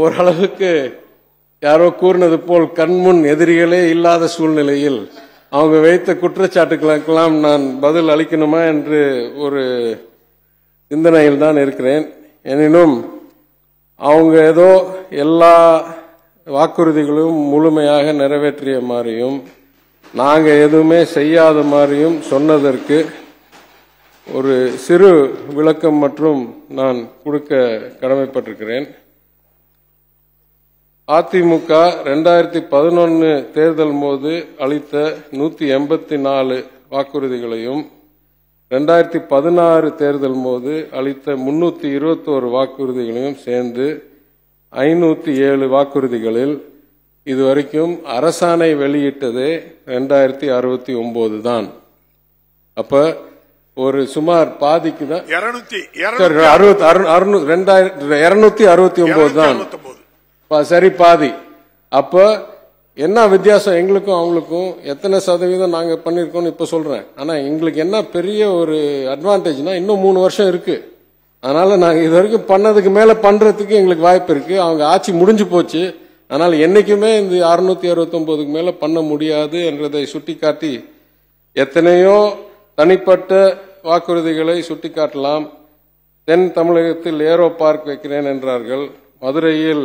ஓரளவுக்கு யாரோ கூர்னது போல் கண்முன் எதிரிகளே இல்லாத சூழ்நிலையில் அவங்க வைத்த குற்றச்சாட்டுகளுக்கெல்லாம் நான் பதில் அளிக்கணுமா என்று ஒரு சிந்தனையில் தான் இருக்கிறேன். எனினும் அவங்க ஏதோ எல்லா வாக்குறுதிகளும் முழுமையாக நிறைவேற்றிய மாதிரியும் நாங்கள் எதுவுமே செய்யாத மாதிரியும் சொன்னதற்கு ஒரு சிறு விளக்கம் மற்றும் நான் கொடுக்க கடமைப்பட்டிருக்கிறேன். அதிமுக 2011 தேர்தல் போது அளித்த 184 வாக்குறுதிகளையும் 2016 தேர்தல் போது அளித்த 321 வாக்குறுதிகளையும் சேர்ந்து 507 வாக்குறுதிகளில் இதுவரைக்கும் அரசாணை வெளியிட்டதே 2069 தான். அப்ப ஒரு சுமார் பாதிக்கு தான் 269 தான், சரி பாதி. அப்ப என்ன வித்தியாசம் எங்களுக்கும் அவங்களுக்கும்? எத்தனை சதவீதம் நாங்க பண்ணிருக்கோம்னு இப்ப சொல்றேன். ஆனா எங்களுக்கு என்ன பெரிய ஒரு அட்வான்டேஜ்னா இன்னும் 3 வருஷம் இருக்கு. அதனால நாங்க இது வரைக்கும் பண்ணதுக்கு மேல பண்றதுக்கு எங்களுக்கு வாய்ப்பு இருக்கு. அவங்க ஆட்சி முடிஞ்சு போச்சு, ஆனால் என்னைக்குமே இந்த 669க்கு மேல பண்ண முடியாது என்றதை சுட்டிக்காட்டி எத்தனையோ தனிப்பட்ட வாக்குறுதிகளை சுட்டிக்காட்டலாம். தென் தமிழகத்தில் ஏரோ பார்க் வைக்கிறேன் என்றார்கள், மதுரையில்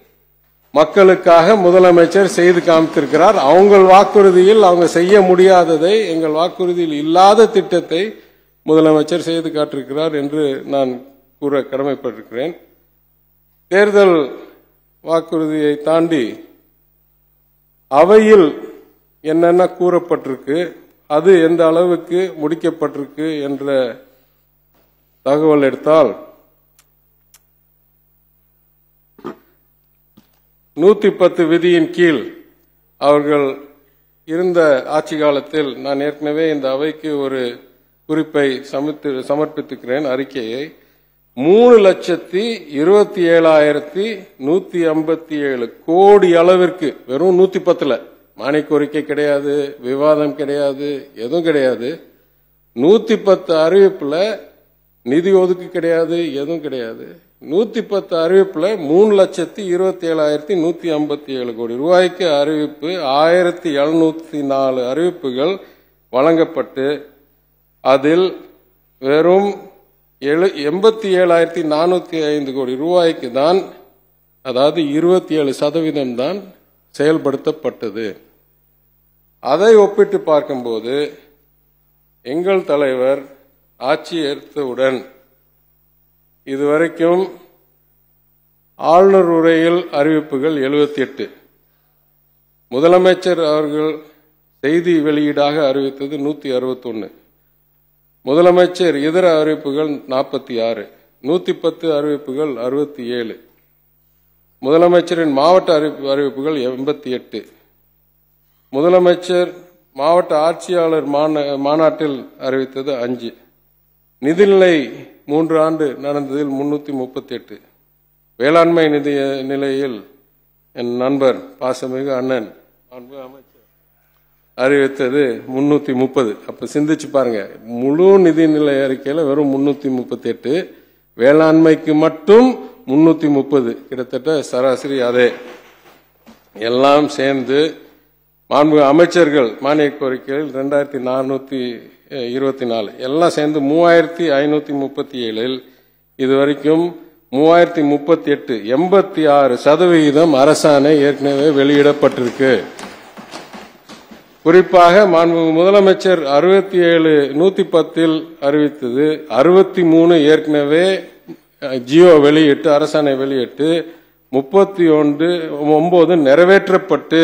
மக்களுக்காக முதலமைச்சர் செய்து காமித்திருக்கிறார். அவங்க வாக்குறுதியில் அவங்க செய்ய முடியாததை, எங்கள் வாக்குறுதியில் இல்லாத திட்டத்தை முதலமைச்சர் செய்து காட்டிருக்கிறார் என்று நான் கூற கடமைப்பட்டிருக்கிறேன். தேர்தல் வாக்குறுதியை தாண்டி அவையில் என்னென்ன கூறப்பட்டிருக்கு, அது எந்த அளவுக்கு முடிக்கப்பட்டிருக்கு என்ற தகவல் எடுத்தால் 110 விதியின் கீழ் அவர்கள் இருந்த ஆட்சி காலத்தில் நான் ஏற்கனவே இந்த அவைக்கு ஒரு குறிப்பை சமர்ப்பித்துக்கிறேன். அறிக்கையை 3,27,157 கோடி அளவிற்கு, வெறும் 110ல மானிய கோரிக்கை கிடையாது, விவாதம் கிடையாது, எதுவும் கிடையாது. 110 அறிவிப்புல நிதி ஒதுக்கு கிடையாது, எதுவும் கிடையாது. 110 அறிவிப்புல 3,27,157 கோடி ரூபாய்க்கு அறிவிப்பு 1,704 அறிவிப்புகள் வழங்கப்பட்டு அதில் வெறும் 87,405 கோடி ரூபாய்க்கு தான், அதாவது 27% தான் செயல்படுத்தப்பட்டது. அதை ஒப்பிட்டு பார்க்கும்போது எங்கள் தலைவர் ஆட்சி ஏற்றவுடன் இதுவரைக்கும் ஆளுநர் உரையில் அறிவிப்புகள் 78, முதலமைச்சர் அவர்கள் செய்தி வெளியீடாக அறிவித்தது 161, முதலமைச்சர் இதர அறிவிப்புகள் 46, 110 அறிவிப்புகள் 67, முதலமைச்சரின் மாவட்ட அறிவிப்புகள் 88, முதலமைச்சர் மாவட்ட ஆட்சியாளர் மாநாட்டில் அறிவித்தது 5, நிதிநிலை 3 ஆண்டு நடந்ததில் 338, வேளாண்மை நிதி நிலையில் என் நண்பர் பாசமிகு அண்ணன் அமைச்சர் அறிவித்தது 330. அப்ப சிந்திச்சு பாருங்க, முழு நிதிநிலை அறிக்கையில வெறும் 338, வேளாண்மைக்கு மட்டும் 330, கிட்டத்தட்ட சராசரி. அதே எல்லாம் சேர்ந்து மாண்புமிகு அமைச்சர்கள் மானிய கோரிக்கையில் 2,424, எல்லாம் சேர்ந்து 3,537ல் இதுவரைக்கும் 3,038, 86% அரசாணை ஏற்கனவே வெளியிடப்பட்டிருக்கு. குறிப்பாக மாண்புமிகு முதலமைச்சர் 67 110ல் அறிவித்தது, 63 ஏற்கனவே ஜியோ வெளியிட்டு அரசாணை வெளியிட்டு, 31 நிறைவேற்றப்பட்டு,